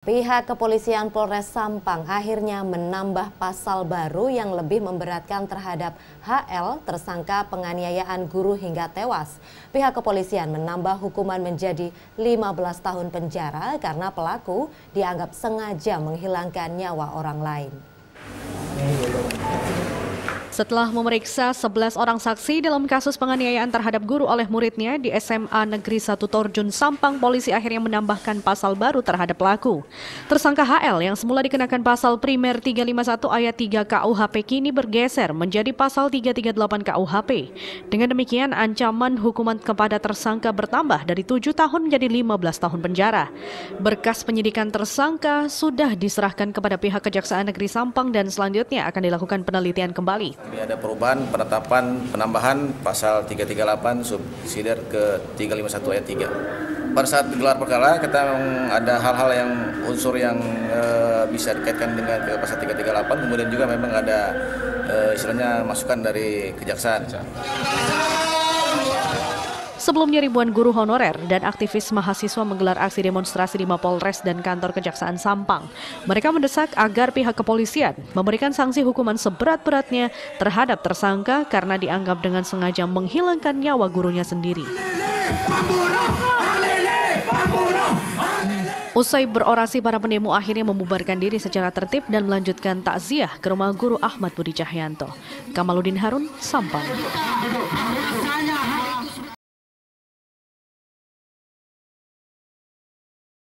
Pihak kepolisian Polres Sampang akhirnya menambah pasal baru yang lebih memberatkan terhadap HL, tersangka penganiayaan guru hingga tewas. Pihak kepolisian menambah hukuman menjadi 15 tahun penjara karena pelaku dianggap sengaja menghilangkan nyawa orang lain. Setelah memeriksa 11 orang saksi dalam kasus penganiayaan terhadap guru oleh muridnya di SMA Negeri 1 Torjun Sampang, polisi akhirnya menambahkan pasal baru terhadap pelaku. Tersangka HL yang semula dikenakan pasal primer 351 ayat 3 KUHP kini bergeser menjadi pasal 338 KUHP. Dengan demikian, ancaman hukuman kepada tersangka bertambah dari 7 tahun menjadi 15 tahun penjara. Berkas penyidikan tersangka sudah diserahkan kepada pihak Kejaksaan Negeri Sampang dan selanjutnya akan dilakukan penelitian kembali. Ada perubahan penetapan penambahan pasal 338 subsidiar ke 351 ayat 3. Pada saat gelar perkara kita ada hal-hal yang unsur yang bisa dikaitkan dengan pasal 338, kemudian juga memang ada istilahnya masukan dari kejaksaan. Sebelumnya ribuan guru honorer dan aktivis mahasiswa menggelar aksi demonstrasi di Mapolres dan kantor Kejaksaan Sampang. Mereka mendesak agar pihak kepolisian memberikan sanksi hukuman seberat-beratnya terhadap tersangka karena dianggap dengan sengaja menghilangkan nyawa gurunya sendiri. Usai berorasi, para pendemo akhirnya membubarkan diri secara tertib dan melanjutkan takziah ke rumah guru Ahmad Budi Cahyanto. Kamaludin Harun, Sampang.